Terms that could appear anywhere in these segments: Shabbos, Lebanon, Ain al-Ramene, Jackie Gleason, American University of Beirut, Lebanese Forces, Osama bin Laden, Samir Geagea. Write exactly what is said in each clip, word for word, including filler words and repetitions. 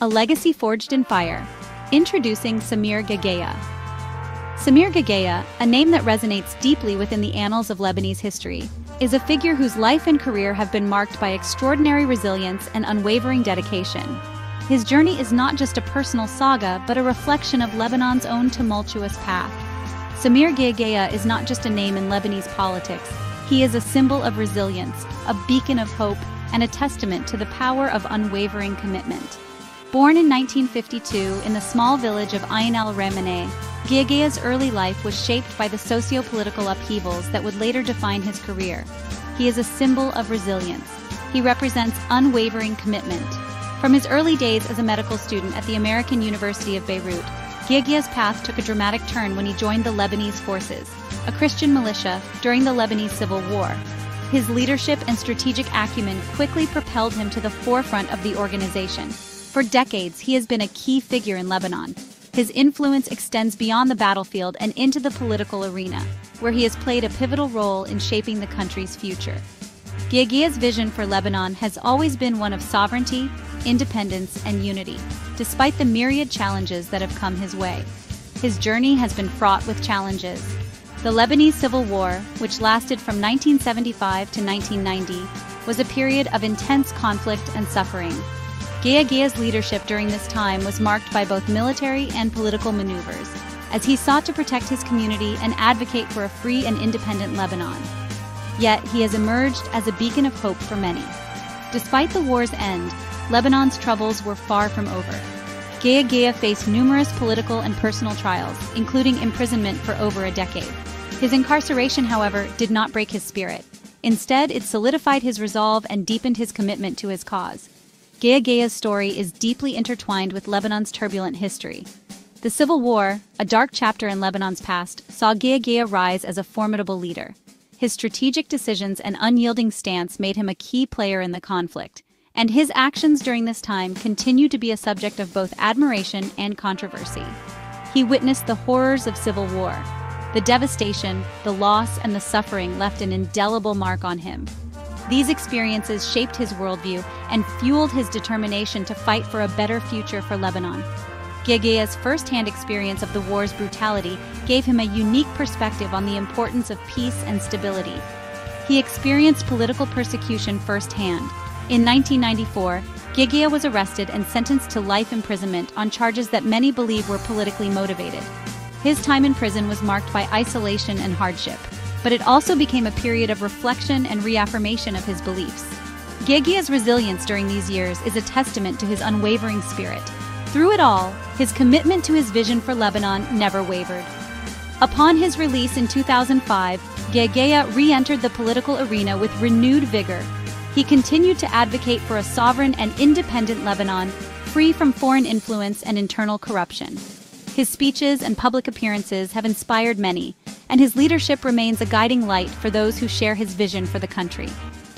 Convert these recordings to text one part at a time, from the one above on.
A Legacy Forged in Fire. Introducing Samir Geagea. Samir Geagea, a name that resonates deeply within the annals of Lebanese history, is a figure whose life and career have been marked by extraordinary resilience and unwavering dedication. His journey is not just a personal saga, but a reflection of Lebanon's own tumultuous path. Samir Geagea is not just a name in Lebanese politics, he is a symbol of resilience, a beacon of hope, and a testament to the power of unwavering commitment. Born in nineteen fifty-two in the small village of Ain al-Ramene, Geagea's early life was shaped by the socio-political upheavals that would later define his career. He is a symbol of resilience. He represents unwavering commitment. From his early days as a medical student at the American University of Beirut, Geagea's path took a dramatic turn when he joined the Lebanese Forces, a Christian militia, during the Lebanese Civil War. His leadership and strategic acumen quickly propelled him to the forefront of the organization. For decades, he has been a key figure in Lebanon. His influence extends beyond the battlefield and into the political arena, where he has played a pivotal role in shaping the country's future. Geagea's vision for Lebanon has always been one of sovereignty, independence, and unity, despite the myriad challenges that have come his way. His journey has been fraught with challenges. The Lebanese Civil War, which lasted from nineteen seventy-five to nineteen ninety, was a period of intense conflict and suffering. Geagea's leadership during this time was marked by both military and political maneuvers, as he sought to protect his community and advocate for a free and independent Lebanon. Yet, he has emerged as a beacon of hope for many. Despite the war's end, Lebanon's troubles were far from over. Geagea faced numerous political and personal trials, including imprisonment for over a decade. His incarceration, however, did not break his spirit. Instead, it solidified his resolve and deepened his commitment to his cause. Geagea's story is deeply intertwined with Lebanon's turbulent history. The Civil War, a dark chapter in Lebanon's past, saw Geagea rise as a formidable leader. His strategic decisions and unyielding stance made him a key player in the conflict, and his actions during this time continue to be a subject of both admiration and controversy. He witnessed the horrors of civil war. The devastation, the loss, and the suffering left an indelible mark on him. These experiences shaped his worldview and fueled his determination to fight for a better future for Lebanon. Geagea's firsthand experience of the war's brutality gave him a unique perspective on the importance of peace and stability. He experienced political persecution firsthand. In nineteen ninety-four, Geagea was arrested and sentenced to life imprisonment on charges that many believe were politically motivated. His time in prison was marked by isolation and hardship, but it also became a period of reflection and reaffirmation of his beliefs. Geagea's resilience during these years is a testament to his unwavering spirit. Through it all, his commitment to his vision for Lebanon never wavered. Upon his release in two thousand five, Geagea re-entered the political arena with renewed vigor. He continued to advocate for a sovereign and independent Lebanon, free from foreign influence and internal corruption. His speeches and public appearances have inspired many, and his leadership remains a guiding light for those who share his vision for the country.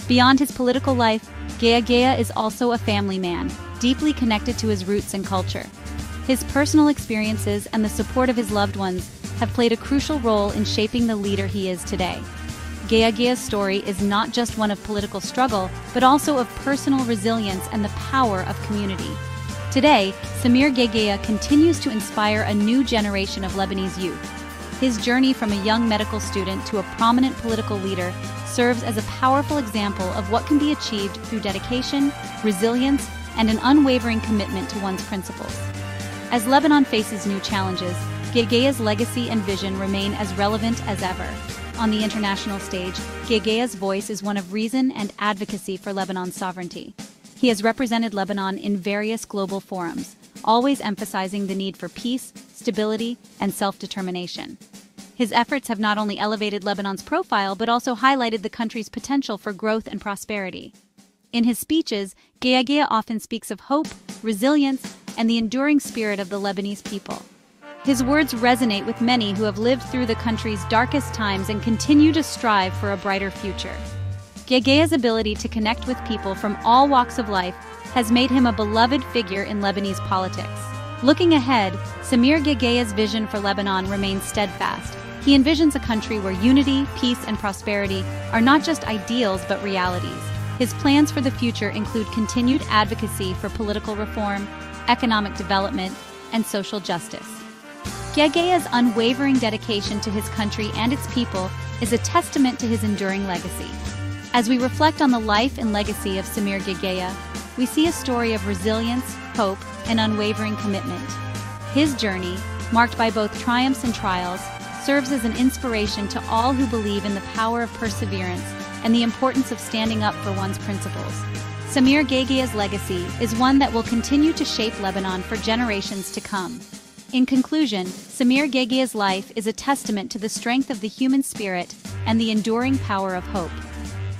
Beyond his political life, Geagea is also a family man, deeply connected to his roots and culture. His personal experiences and the support of his loved ones have played a crucial role in shaping the leader he is today. Geagea's story is not just one of political struggle, but also of personal resilience and the power of community. Today, Samir Geagea continues to inspire a new generation of Lebanese youth. His journey from a young medical student to a prominent political leader serves as a powerful example of what can be achieved through dedication, resilience, and an unwavering commitment to one's principles. As Lebanon faces new challenges, Geagea's legacy and vision remain as relevant as ever. On the international stage, Geagea's voice is one of reason and advocacy for Lebanon's sovereignty. He has represented Lebanon in various global forums, always emphasizing the need for peace, stability, and self-determination. His efforts have not only elevated Lebanon's profile, but also highlighted the country's potential for growth and prosperity. In his speeches, Geagea often speaks of hope, resilience, and the enduring spirit of the Lebanese people. His words resonate with many who have lived through the country's darkest times and continue to strive for a brighter future. Geagea's ability to connect with people from all walks of life has made him a beloved figure in Lebanese politics. Looking ahead, Samir Geagea's vision for Lebanon remains steadfast. He envisions a country where unity, peace, and prosperity are not just ideals but realities. His plans for the future include continued advocacy for political reform, economic development, and social justice. Geagea's unwavering dedication to his country and its people is a testament to his enduring legacy. As we reflect on the life and legacy of Samir Geagea, we see a story of resilience, hope, and unwavering commitment. His journey, marked by both triumphs and trials, serves as an inspiration to all who believe in the power of perseverance and the importance of standing up for one's principles. Samir Geagea's legacy is one that will continue to shape Lebanon for generations to come. In conclusion, Samir Geagea's life is a testament to the strength of the human spirit and the enduring power of hope.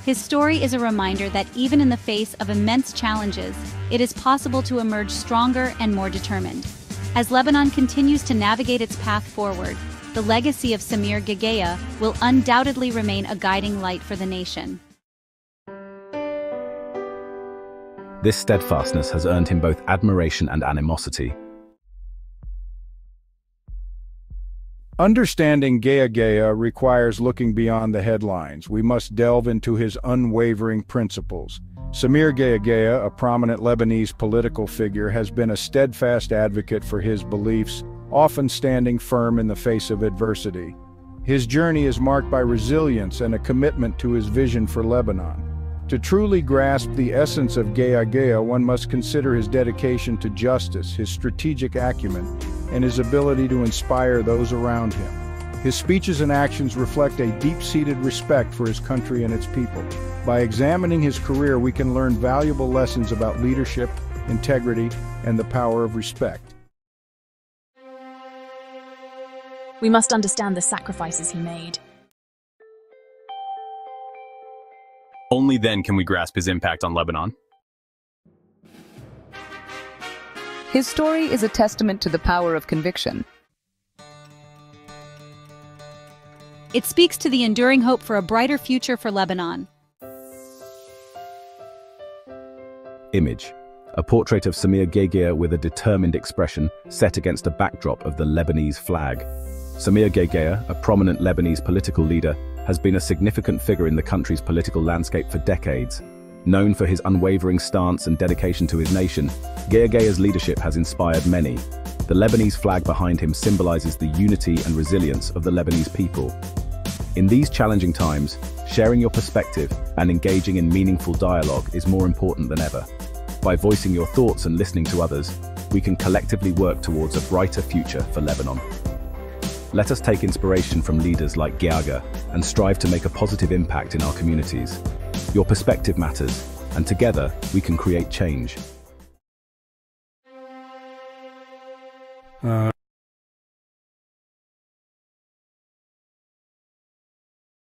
His story is a reminder that even in the face of immense challenges, it is possible to emerge stronger and more determined. As Lebanon continues to navigate its path forward, the legacy of Samir Geagea will undoubtedly remain a guiding light for the nation. This steadfastness has earned him both admiration and animosity. Understanding Geagea requires looking beyond the headlines. We must delve into his unwavering principles. Samir Geagea, a prominent Lebanese political figure, has been a steadfast advocate for his beliefs, often standing firm in the face of adversity. His journey is marked by resilience and a commitment to his vision for Lebanon. To truly grasp the essence of Geagea, one must consider his dedication to justice, his strategic acumen, and his ability to inspire those around him. His speeches and actions reflect a deep-seated respect for his country and its people. By examining his career, we can learn valuable lessons about leadership, integrity, and the power of respect. We must understand the sacrifices he made. Only then can we grasp his impact on Lebanon. His story is a testament to the power of conviction. It speaks to the enduring hope for a brighter future for Lebanon. Image. A portrait of Samir Geagea with a determined expression set against a backdrop of the Lebanese flag. Samir Geagea, a prominent Lebanese political leader, has been a significant figure in the country's political landscape for decades. Known for his unwavering stance and dedication to his nation, Geagea's leadership has inspired many. The Lebanese flag behind him symbolizes the unity and resilience of the Lebanese people. In these challenging times, sharing your perspective and engaging in meaningful dialogue is more important than ever. By voicing your thoughts and listening to others, we can collectively work towards a brighter future for Lebanon. Let us take inspiration from leaders like Geagea and strive to make a positive impact in our communities. Your perspective matters, and together we can create change. Uh.